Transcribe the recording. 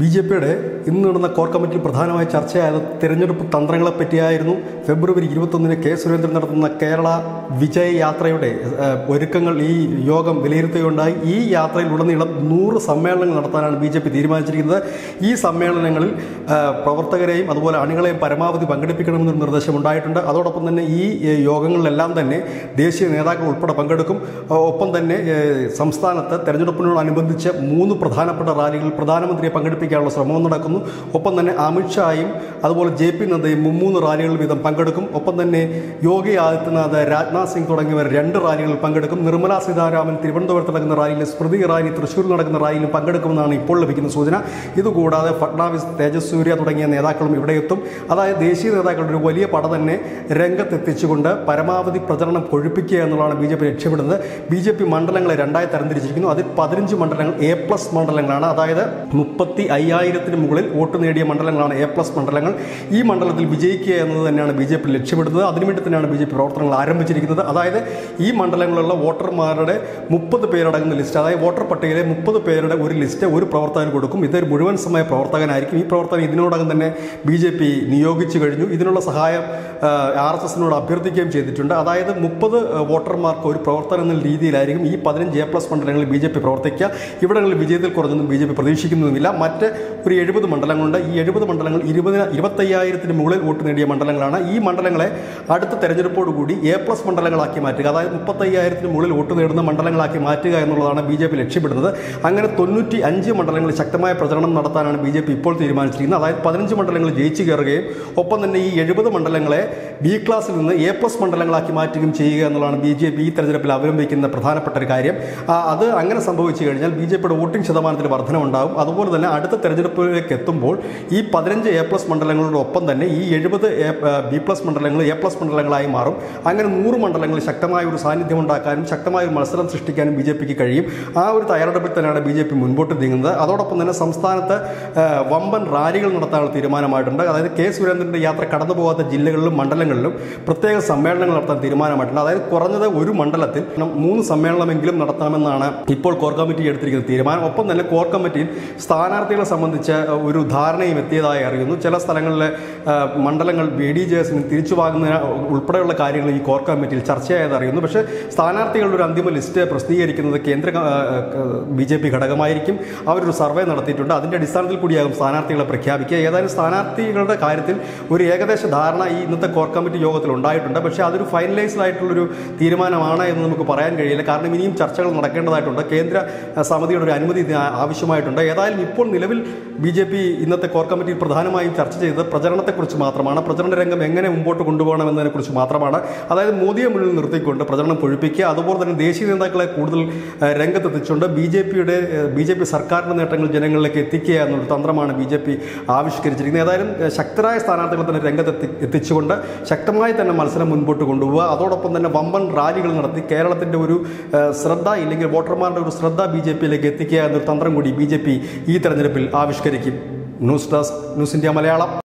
ബിജെപിയുടെ ഇന്ന് നടന്ന കോർ കമ്മിറ്റിയിൽ പ്രധാനമായ ചർച്ചയായ തിരഞ്ഞെടുപ്പ് തന്ത്രങ്ങളെപ്പറ്റിയായിരുന്നു. ഫെബ്രുവരി 21-ന് കെ സുരേന്ദ്രൻ നടത്തുന്ന കേരള വിജയ യാത്രയുടെ ഒരുക്കങ്ങൾ ഈ യോഗം വിലയിരുത്തുകയുണ്ടായി. ഈ യാത്രയിൽ ഉടനീളം 100 സമ്മേളനങ്ങൾ നടത്താനാണ് BJP തീരുമാനിച്ചിരിക്കുന്നത്. ഈ സമ്മേളനങ്ങളിൽ പ്രവർത്തകരെയും അതുപോലെ അണികളെയും പരമാവധി പങ്കെടുപ്പിക്കണമെന്നൊരു നിർദ്ദേശമുണ്ടായിട്ടുണ്ട്. അതോടൊപ്പം തന്നെ ഈ യോഗങ്ങളിലെല്ലാം തന്നെ ദേശീയ നേതാക്കൾ ഉൾപ്പെടെ പങ്കെടുക്കും. ഒപ്പം തന്നെ സംസ്ഥാനത്ത് തെരഞ്ഞെടുപ്പിനോടനുബന്ധിച്ച് 3 പ്രധാനപ്പെട്ട റാലികളിൽ പ്രധാനമന്ത്രിയെ പങ്കെടുപ്പിക്കാനുള്ള ശ്രമവും നടക്കുന്നു. ഒപ്പം തന്നെ അമിത്ഷായും അതുപോലെ JP Naddയും 3 റാലികളിൽ വീതം പങ്കെടുക്കും. ഒപ്പം തന്നെ യോഗി ആദിത്യനാഥ്, രാജ്നാഥ് സിംഗ് തുടങ്ങിയവർ 2 റാലികളിൽ പങ്കെടുക്കും. നിർമ്മലാ സീതാരാമൻ തിരുവനന്തപുരത്ത് നടക്കുന്ന റാലിയിലും സ്മൃതി ഇറാനി തൃശ്ശൂർ നടക്കുന്ന റാലിയിലും പങ്കെടുക്കുമെന്നാണ് ഇപ്പോൾ ലഭിക്കുന്ന സൂചന. ഇതുകൂടാതെ ഫഡ്നാവിസ്, തേജസ് സൂര്യ തുടങ്ങിയ നേതാക്കളും ഇവിടെയെത്തും. അതായത് ദേശീയ നേതാക്കളുടെ ഒരു വലിയ പട തന്നെ രംഗത്തെത്തിച്ചുകൊണ്ട് പരമാവധി പ്രചരണം കൊഴുപ്പിക്കുക എന്നുള്ളതാണ് BJP ലക്ഷ്യമിടുന്നത്. BJP മണ്ഡലങ്ങളെ 2ആയി തരംതിരിച്ചിരിക്കുന്നു. അതിൽ 15 മണ്ഡലങ്ങൾ A+ മണ്ഡലങ്ങളാണ്. അതായത് 35,000-ന് മുകളിൽ വോട്ട് നേടിയ മണ്ഡലങ്ങളാണ് A+ മണ്ഡലങ്ങൾ. ഈ മണ്ഡലത്തിൽ വിജയിക്കുക എന്നത് തന്നെയാണ് BJP ലക്ഷ്യമിടുന്നത്. അതിനുവേണ്ടി തന്നെയാണ് BJP പ്രവർത്തനങ്ങൾ ആരംഭിച്ചിരിക്കുന്നത്. അതായത് ഈ മണ്ഡലങ്ങളിലുള്ള വോട്ടർമാരുടെ 30 പേരടങ്ങുന്ന ലിസ്റ്റ്, അതായത് വോട്ടർ പട്ടികയിലെ 30 പേരുടെ ഒരു ലിസ്റ്റ് ഒരു പ്രവർത്തകന് കൊടുക്കും. ഇതൊരു മുഴുവൻ സമയ പ്രവർത്തകനായിരിക്കും. ഈ പ്രവർത്തകൻ ഇതിനോടകം തന്നെ BJP നിയോഗിച്ചു കഴിഞ്ഞു. ഇതിനുള്ള സഹായം RSSനോട് അഭ്യർത്ഥിക്കുകയും ചെയ്തിട്ടുണ്ട്. അതായത് 30 വോട്ടർമാർക്ക് ഒരു പ്രവർത്തനം എന്ന രീതിയിലായിരിക്കും ഈ 15 A+ മണ്ഡലങ്ങളിൽ BJP പ്രവർത്തിക്കുക. ഇവിടങ്ങളിൽ വിജയത്തിൽ കുറഞ്ഞൊന്നും BJP പ്രതീക്ഷിക്കുന്നതുമില്ല. മറ്റ് ഒരു 70 മണ്ഡലങ്ങളുണ്ട്. ഈ 70 മണ്ഡലങ്ങൾ 25,000-ന് മുകളിൽ വോട്ട് നേടിയ മണ്ഡലങ്ങളാണ്. ഈ മണ്ഡലങ്ങളെ അടുത്ത തെരഞ്ഞെടുപ്പോടുകൂടി A+ മണ്ഡലങ്ങളാക്കി മാറ്റുക, അതായത് 35,000-ന് മുകളിൽ വോട്ട് നേടുന്ന മണ്ഡലങ്ങളാക്കി മാറ്റുക എന്നുള്ളതാണ് BJP ലക്ഷ്യമിടുന്നത്. അങ്ങനെ 95 മണ്ഡലങ്ങളിൽ ശക്തമായ പ്രചരണം നടത്താനാണ് BJP ഇപ്പോൾ തീരുമാനിച്ചിരിക്കുന്നത്. അതായത് 15 മണ്ഡലങ്ങൾ ജയിച്ചു കയറുകയും ഒപ്പം തന്നെ ഈ 70 മണ്ഡലങ്ങളെ B ക്ലാസ്സിൽ നിന്ന് A+ മണ്ഡലങ്ങളാക്കി മാറ്റുകയും ചെയ്യുക എന്നുള്ളതാണ് BJP ഈ തെരഞ്ഞെടുപ്പിൽ അവലംബിക്കുന്ന പ്രധാനപ്പെട്ട ഒരു കാര്യം. അത് അങ്ങനെ സംഭവിച്ചു കഴിഞ്ഞാൽ BJPയുടെ വോട്ടിംഗ് ശതമാനത്തിൽ വർധനമുണ്ടാകും. അതുപോലെ തന്നെ അടുത്ത തെരഞ്ഞെടുപ്പിലേക്ക് എത്തുമ്പോൾ ഈ 15 A+ മണ്ഡലങ്ങളോടൊപ്പം തന്നെ ഈ 70 B+ മണ്ഡലങ്ങൾ A+ മണ്ഡലങ്ങളായി മാറും. അങ്ങനെ 100 മണ്ഡലങ്ങൾ ശക്തമായ ഒരു സാന്നിധ്യം ഉണ്ടാക്കാനും ശക്തമായ ഒരു മത്സരം സൃഷ്ടിക്കാനും BJPക്ക് കഴിയും. ആ ഒരു തയ്യാറെടുപ്പിൽ തന്നെയാണ് BJP മുൻപോട്ട് നീങ്ങുന്നത്. അതോടൊപ്പം തന്നെ സംസ്ഥാനത്ത് വമ്പൻ റാലികൾ നടത്താനുള്ള തീരുമാനമായിട്ടുണ്ട്. അതായത് കെ സുരേന്ദ്രൻ്റെ യാത്ര കടന്നു പോകാത്ത ജില്ലകളിലും മണ്ഡലങ്ങളിലും പ്രത്യേക സമ്മേളനങ്ങൾ നടത്താൻ തീരുമാനമായിട്ടുണ്ട്. അതായത് കുറഞ്ഞത് ഒരു മണ്ഡലത്തിൽ 3 സമ്മേളനമെങ്കിലും നടത്താമെന്നാണ് ഇപ്പോൾ കോർ കമ്മിറ്റി എടുത്തിരിക്കുന്ന തീരുമാനം. ഒപ്പം തന്നെ കോർ കമ്മിറ്റിയിൽ സ്ഥാനാർത്ഥികളെ സംബന്ധിച്ച് ഒരു ധാരണയും എത്തിയതായി അറിയുന്നു. ചില സ്ഥലങ്ങളിലെ മണ്ഡലങ്ങൾ BDJSന് തിരിച്ചു വാങ്ങുന്ന ഉൾപ്പെടെയുള്ള കാര്യങ്ങൾ ഈ കോർ കമ്മിറ്റിയിൽ ചർച്ചയായത് അറിയുന്നു. പക്ഷേ സ്ഥാനാർത്ഥികളുടെ ഒരു അന്തിമ ലിസ്റ്റ് പ്രസിദ്ധീകരിക്കുന്നത് കേന്ദ്ര BJP ഘടകമായിരിക്കും. അവരൊരു സർവേ നടത്തിയിട്ടുണ്ട്. അതിൻ്റെ അടിസ്ഥാനത്തിൽ കൂടിയാകും സ്ഥാനാർത്ഥികളെ പ്രഖ്യാപിക്കുക. ഏതായാലും സ്ഥാനാർത്ഥികളുടെ കാര്യത്തിൽ ഒരു ഏകദേശ ധാരണ ഈ ഇന്നത്തെ കോർ കമ്മിറ്റി യോഗത്തിൽ ഉണ്ടായിട്ടുണ്ട്. പക്ഷേ അതൊരു ഫൈനലൈസ്ഡ് ആയിട്ടുള്ളൊരു തീരുമാനമാണ് എന്ന് നമുക്ക് പറയാൻ കഴിയില്ല. കാരണം ഇനിയും ചർച്ചകൾ നടക്കേണ്ടതായിട്ടുണ്ട്. കേന്ദ്ര സമിതിയുടെ ഒരു അനുമതി ആവശ്യമായിട്ടുണ്ട്. ഏതായാലും ഇപ്പോൾ നിലവിൽ BJP ഇന്നത്തെ കോർ കമ്മിറ്റിയിൽ പ്രധാനമായും ചർച്ച ചെയ്തത് പ്രചരണത്തെക്കുറിച്ച് മാത്രമാണ്. പ്രചരണ രംഗം എങ്ങനെ മുമ്പോട്ട് കൊണ്ടുപോകണം എന്നതിനെക്കുറിച്ച് മാത്രമാണ്. അതായത് മോദിയെ മുന്നിൽ നിർത്തിക്കൊണ്ട് പ്രചരണം കൊഴുപ്പിക്കുക, അതുപോലെ തന്നെ ദേശീയ നേതാക്കളെ കൂടുതൽ രംഗത്തെത്തിച്ചുകൊണ്ട് BJP സർക്കാരിൻ്റെ നേട്ടങ്ങൾ ജനങ്ങളിലേക്ക് എത്തിക്കുക എന്നൊരു തന്ത്രമാണ് BJP ആവിഷ്കരിച്ചിരിക്കുന്നത്. ഏതായാലും ശക്തരായ സ്ഥാനാർത്ഥികളെ തന്നെ രംഗത്തെത്തിച്ചുകൊണ്ട് ശക്തമായി തന്നെ മത്സരം മുൻപോട്ട് കൊണ്ടുപോവുക. അതോടൊപ്പം തന്നെ വമ്പൻ റാലികൾ നടത്തി കേരളത്തിൻ്റെ ഒരു ശ്രദ്ധ, ഇല്ലെങ്കിൽ വോട്ടർമാരുടെ ഒരു ശ്രദ്ധ BJPയിലേക്ക് എത്തിക്കുക എന്നൊരു തന്ത്രം കൂടി BJP ഈ തെരഞ്ഞെടുപ്പിൽ ആവിഷ്കരിക്കും. News desk news India Malayalam.